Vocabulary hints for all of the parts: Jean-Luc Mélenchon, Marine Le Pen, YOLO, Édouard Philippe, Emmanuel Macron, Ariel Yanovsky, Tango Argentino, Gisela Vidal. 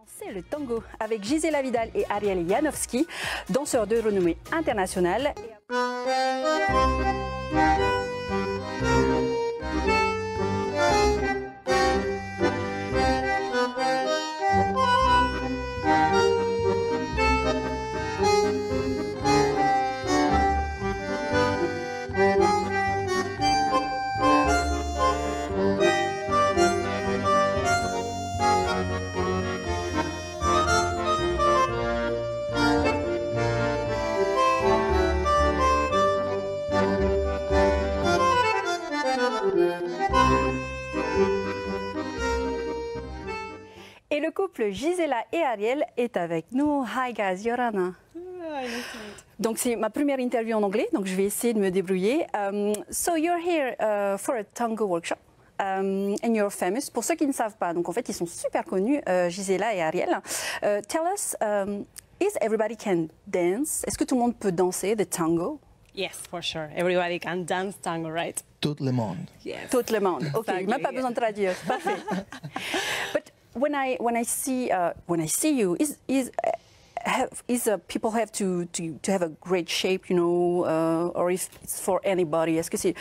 Danser le tango avec Gisela Vidal et Ariel Yanovsky, danseurs de renommée internationale. Et le couple Gisela et Ariel est avec nous. Hi guys, Yorana. Donc c'est ma première interview en anglais, donc je vais essayer de me débrouiller. So you're here for a tango workshop and you're famous. Pour ceux qui ne savent pas, donc en fait ils sont super connus, Gisela et Ariel. Tell us, is everybody can dance? Est-ce que tout le monde peut danser the tango? Yes, for sure. Everybody can dance tango, right? Tout le monde. Yes. Tout le monde. Ok, même pas besoin de traduire. Parfait. But when I see you, people have to have a great shape, you know, or if it's for anybody. Est-ce que c'est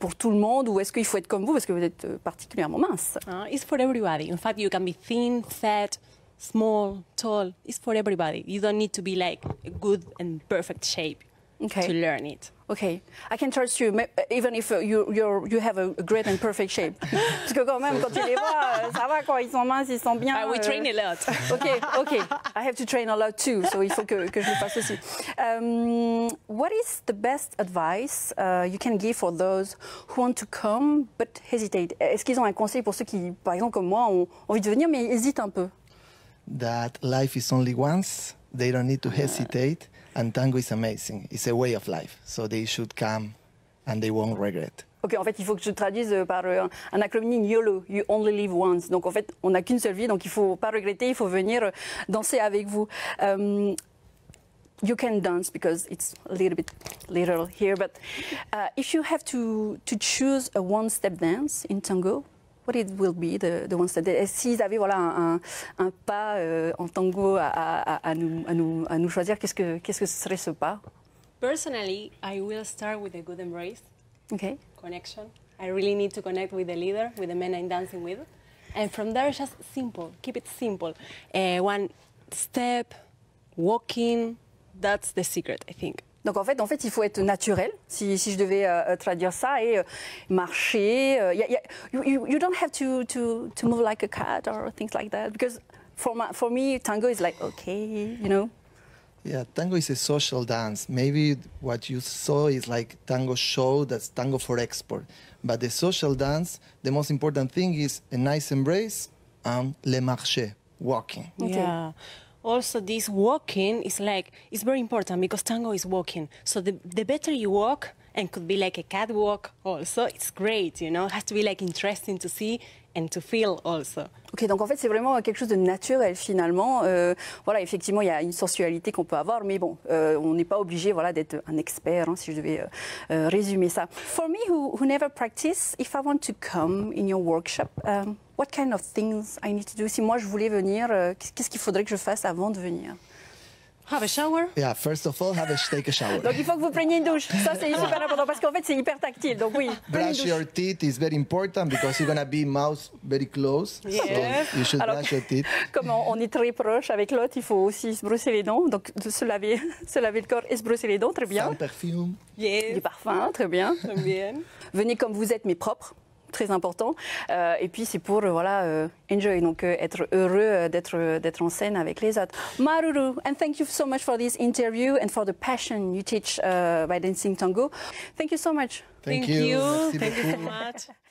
pour tout le monde ou est-ce qu'il faut être comme vous parce que vous êtes particulièrement mince? It's for everybody. In fact, you can be thin, fat, small, tall. It's for everybody. You don't need to be like a good and perfect shape. Okay. To learn it. Okay, I can trust you, even if you have a great and perfect shape. Parce que quand même, quand tu les vois, ça va quoi, ils sont minces, ils sont bien. We train a lot. Okay, okay. I have to train a lot too, so il faut que je le fasse aussi. What is the best advice you can give for those who want to come but hesitate? Est-ce qu'ils ont un conseil pour ceux qui, par exemple comme moi, ont envie de venir mais hésitent un peu? That life is only once. They don't need to hesitate. And tango is amazing. It's a way of life. So they should come and they won't regret. Ok, en fait, il faut que je traduise par un acronyme YOLO, you only live once. Donc en fait, on n'a qu'une seule vie, donc il ne faut pas regretter, il faut venir danser avec vous. You can dance because it's a little bit literal here, but if you have to choose a one-step dance in tango, what it will be the one step? S'ils avaient voilà un pas en tango à nous choisir, qu'est-ce que ce serait ce pas? Personally, I will start with a good embrace. Okay. Connection. I really need to connect with the leader, with the men I'm dancing with, and from there just simple. Keep it simple. One step, walking. That's the secret, I think. Donc en fait, il faut être naturel, si je devais traduire ça, et marcher. You don't have to move like a cat or things like that, because for me, tango is like, okay, you know? Yeah, tango is a social dance. Maybe what you saw is like tango show, that's tango for export. But the social dance, the most important thing is a nice embrace and le marché, walking. Okay. Yeah. Also, this walking is like, it's very important because tango is walking. So the better you walk, and could be like a catwalk also, it's great, you know, it has to be like interesting to see and to feel also. Ok, donc en fait, c'est vraiment quelque chose de naturel finalement. Voilà, effectivement, il y a une sensualité qu'on peut avoir, mais bon, on n'est pas obligé, voilà, d'être un expert, hein, si je devais résumer ça. For me, who never practice, if I want to come in your workshop, what kind of things I need to do? Si moi je voulais venir, qu'est-ce qu'il faudrait que je fasse avant de venir? Have a shower? Yeah, first of all, take a shower. Donc il faut que vous preniez une douche. Ça c'est super important parce qu'en fait c'est hyper tactile. Donc oui. Brush your teeth is very important because you're gonna be mouth very close. Yeah. So you should brush your teeth. Comme on est très proche avec l'autre, il faut aussi se brosser les dents. Donc se laver le corps et se brosser les dents, très bien. Sans perfume. Yes. Du parfum, très bien. Très bien. Venez comme vous êtes mais propre. Très important. Et puis c'est pour voilà enjoy, donc être heureux d'être en scène avec les autres. Maruru, and thank you so much for this interview and for the passion you teach by dancing tango. Thank you so much. Thank you. Thank you so much.